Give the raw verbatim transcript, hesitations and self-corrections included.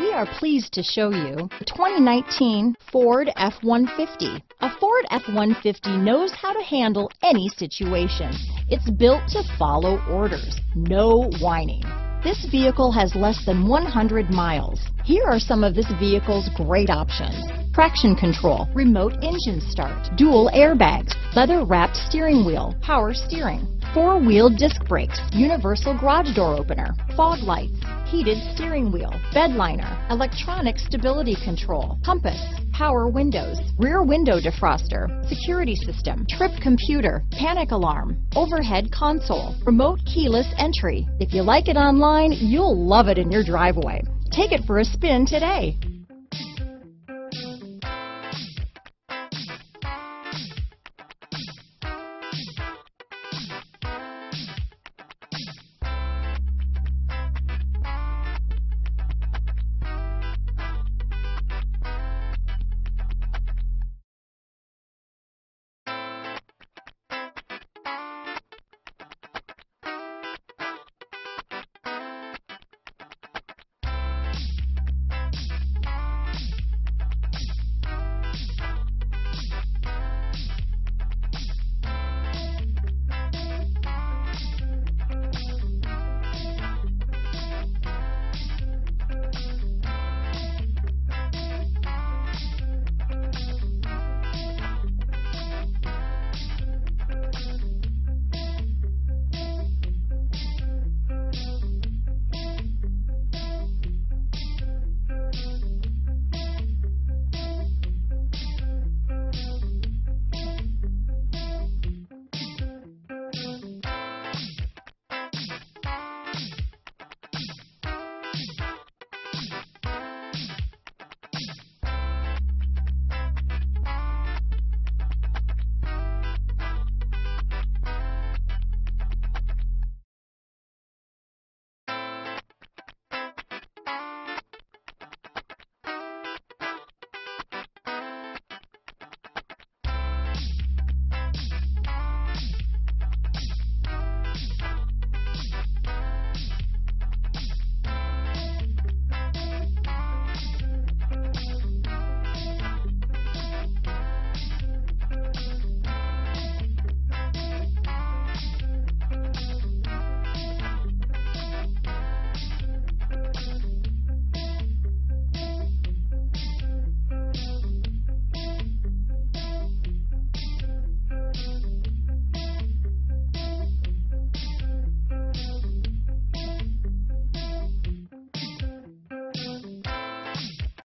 We are pleased to show you the twenty nineteen Ford F one fifty. A Ford F one fifty knows how to handle any situation. It's built to follow orders, no whining. This vehicle has less than one hundred miles. Here are some of this vehicle's great options. Traction control, remote engine start, dual airbags, leather-wrapped steering wheel, power steering, four-wheel disc brakes, universal garage door opener, fog lights, heated steering wheel, bed liner, electronic stability control, compass, power windows, rear window defroster, security system, trip computer, panic alarm, overhead console, remote keyless entry. If you like it online, you'll love it in your driveway. Take it for a spin today.